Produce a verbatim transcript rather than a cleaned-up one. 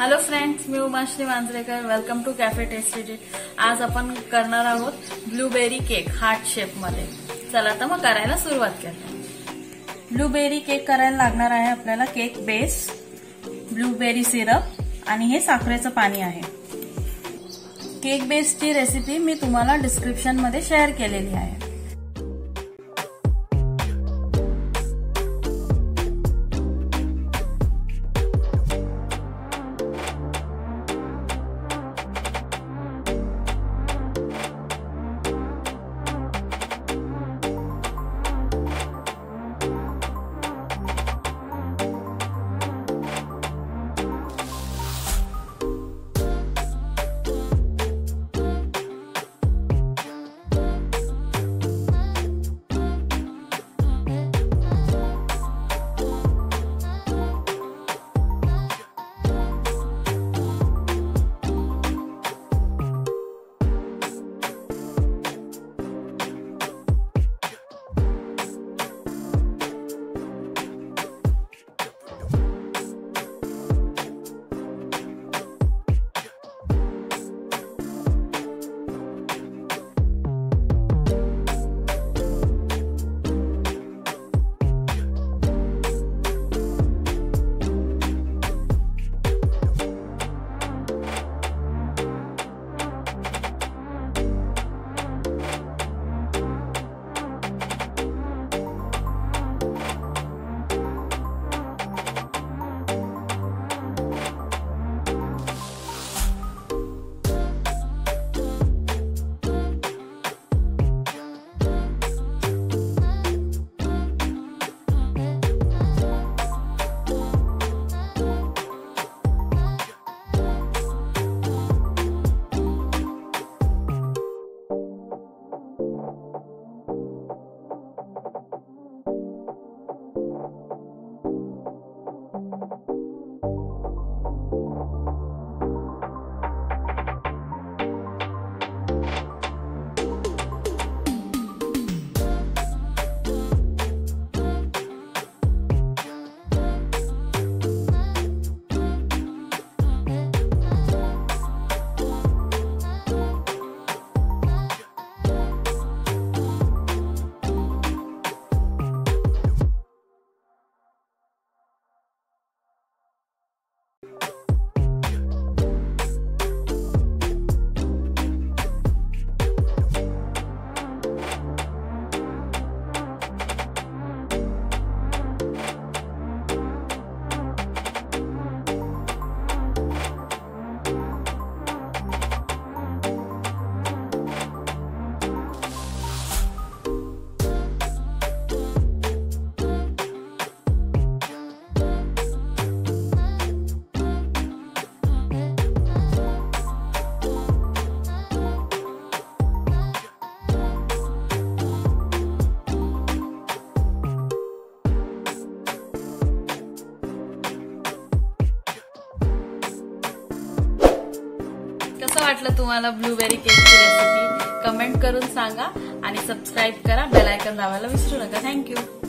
Hello friends, मी Umashri Manjrekar. Welcome to cafe tasty treat. आज आपण करणार आहोत ब्लूबेरी केक हार्ट शेप मध्ये. चला तर मग करायला सुरुवात करूया. ब्लूबेरी केक करायला लागणार आहे आपल्याला केक बेस, ब्लूबेरी सिरप आणि हे साखरेचं पाणी आहे. केक बेसची रेसिपी मी तुम्हाला डिस्क्रिप्शन मध्ये शेअर केलेली आहे. कसं वाटलं तुम्हाला ब्लूबेरी केकची रेसिपी? कमेंट करून सांगा आणि सबस्क्राइब करा. बेल आयकॉन दाबायला विसरू नका. थँक्यू.